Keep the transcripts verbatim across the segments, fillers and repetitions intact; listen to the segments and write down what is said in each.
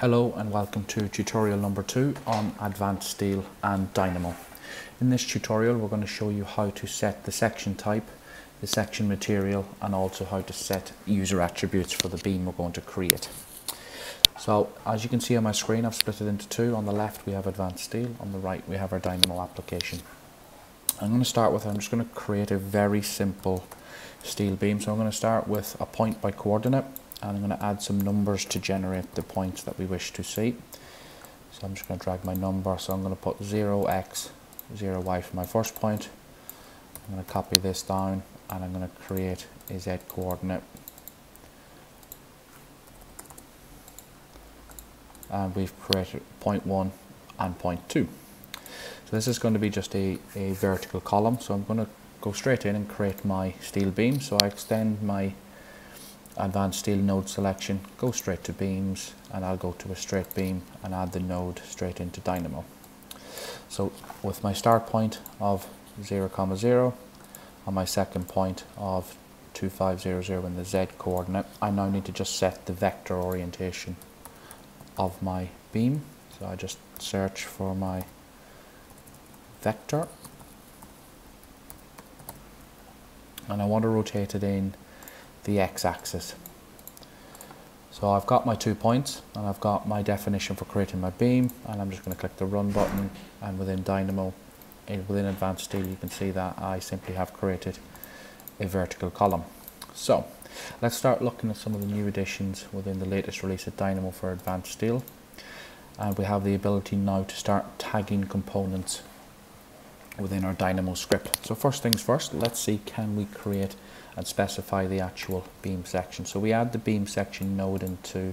Hello and welcome to tutorial number two on Advanced Steel and Dynamo. In this tutorial we're going to show you how to set the section type, the section material, and also how to set user attributes for the beam we're going to create. So as you can see on my screen, I've split it into two. On the left we have Advanced Steel, on the right we have our Dynamo application. I'm going to start with, I'm just going to create a very simple steel beam. So I'm going to start with a point by coordinate. And I'm going to add some numbers to generate the points that we wish to see. So I'm just going to drag my number. So I'm going to put zero x, zero y for my first point. I'm going to copy this down and I'm going to create a z coordinate. And we've created point one and point two. So this is going to be just a, a vertical column. So I'm going to go straight in and create my steel beam. So I extend my Advanced Steel node selection, go straight to beams, and I'll go to a straight beam and add the node straight into Dynamo. So with my start point of zero comma zero and my second point of two five zero zero in the z coordinate, I now need to just set the vector orientation of my beam. So I just search for my vector and I want to rotate it in the x-axis. So I've got my two points and I've got my definition for creating my beam, and I'm just going to click the run button, and within Dynamo, within Advanced Steel, you can see that I simply have created a vertical column. So let's start looking at some of the new additions within the latest release of Dynamo for Advanced Steel, and we have the ability now to start tagging components within our Dynamo script. So first things first, let's see, can we create and specify the actual beam section. So we add the beam section node into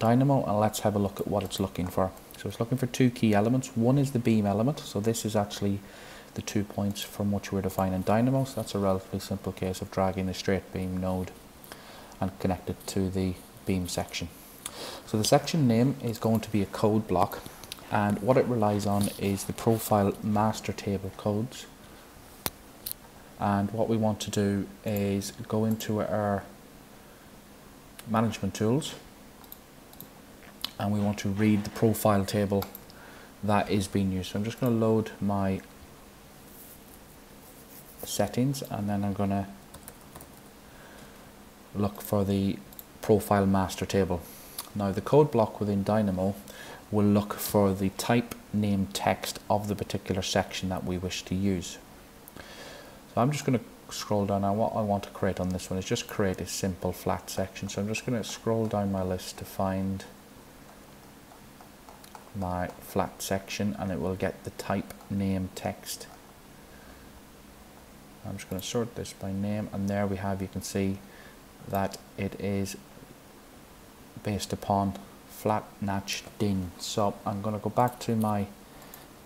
Dynamo, and let's have a look at what it's looking for. So it's looking for two key elements. One is the beam element, so this is actually the two points from which we're defining Dynamo. So that's a relatively simple case of dragging the straight beam node and connect it to the beam section. So the section name is going to be a code block, and what it relies on is the profile master table codes. And what we want to do is go into our management tools and we want to read the profile table that is being used. So I'm just going to load my settings and then I'm going to look for the profile master table. Now the code block within Dynamo will look for the type name text of the particular section that we wish to use. So I'm just going to scroll down, and what I want to create on this one is just create a simple flat section. So I'm just going to scroll down my list to find my flat section, and it will get the type name text. I'm just going to sort this by name, and there we have, you can see that it is based upon flat notch D I N. So I'm going to go back to my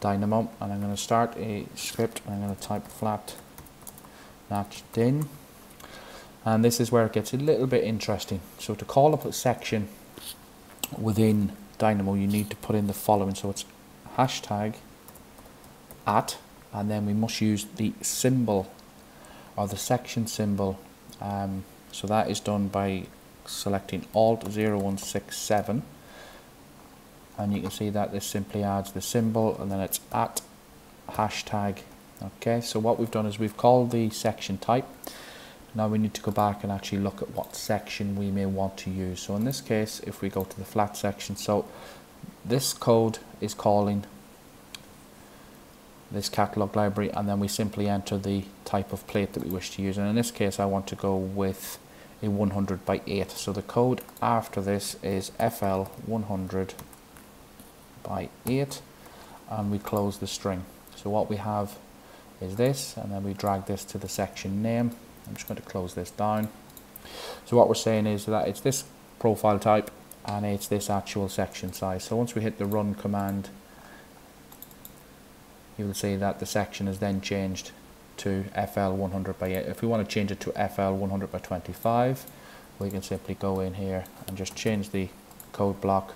Dynamo and I'm going to start a script and I'm going to type flat notch D I N, and this is where it gets a little bit interesting. So to call up a section within Dynamo, you need to put in the following. So it's hashtag at, and then we must use the symbol or the section symbol. Um, so that is done by selecting alt zero one six seven, and you can see that this simply adds the symbol and then it's at hashtag. Okay, so what we've done is we've called the section type. Now we need to go back and actually look at what section we may want to use. So in this case, if we go to the flat section, so this code is calling this catalog library, and then we simply enter the type of plate that we wish to use. And in this case, I want to go with a one hundred by eight. So the code after this is F L one hundred by eight, and we close the string. So what we have is this, and then we drag this to the section name. I'm just going to close this down. So what we're saying is that it's this profile type and it's this actual section size. So once we hit the run command, you will see that the section is then changed to F L one hundred by eight. If we want to change it to F L one hundred by twenty-five, we can simply go in here and just change the code block,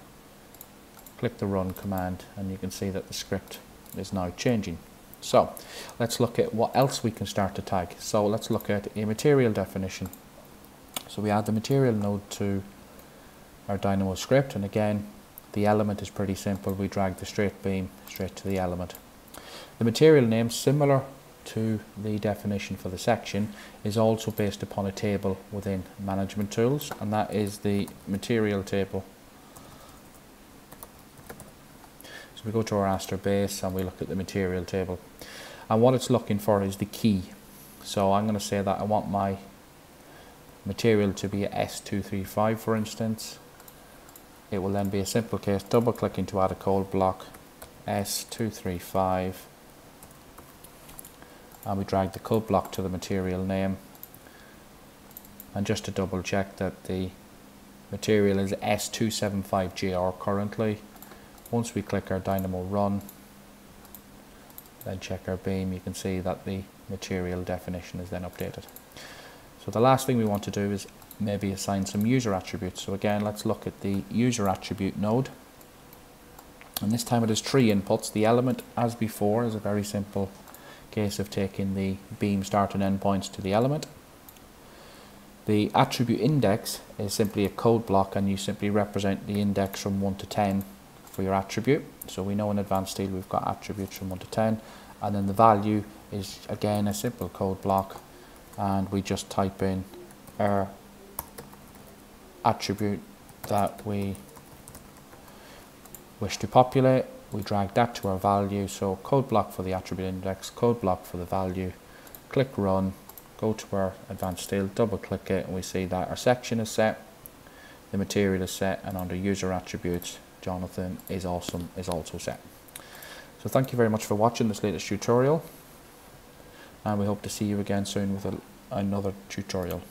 click the run command, and you can see that the script is now changing. So let's look at what else we can start to tag. So let's look at a material definition. So we add the material node to our Dynamo script, and again the element is pretty simple. We drag the straight beam straight to the element. The material name, similar to the definition for the section, is also based upon a table within Management Tools, and that is the material table. So we go to our Astor base and we look at the material table, and what it's looking for is the key. So I'm going to say that I want my material to be S two thirty-five, for instance. It will then be a simple case, double clicking to add a code block, S two thirty-five, and we drag the code block to the material name. And just to double check that the material is S two seventy-five G R currently, once we click our Dynamo run, then check our beam, you can see that the material definition is then updated. So the last thing we want to do is maybe assign some user attributes. So again, let's look at the user attribute node, and this time it has three inputs. The element, as before, is a very simple case of taking the beam start and end points to the element. The attribute index is simply a code block, and you simply represent the index from one to ten for your attribute. So we know in Advanced Steel we've got attributes from one to ten, and then the value is again a simple code block, and we just type in our attribute that we wish to populate. We drag that to our value, so code block for the attribute index, code block for the value, click run, go to our Advanced Steel, double click it, and we see that our section is set, the material is set, and under user attributes, Jonathan is awesome is also set. So thank you very much for watching this latest tutorial, and we hope to see you again soon with a, another tutorial.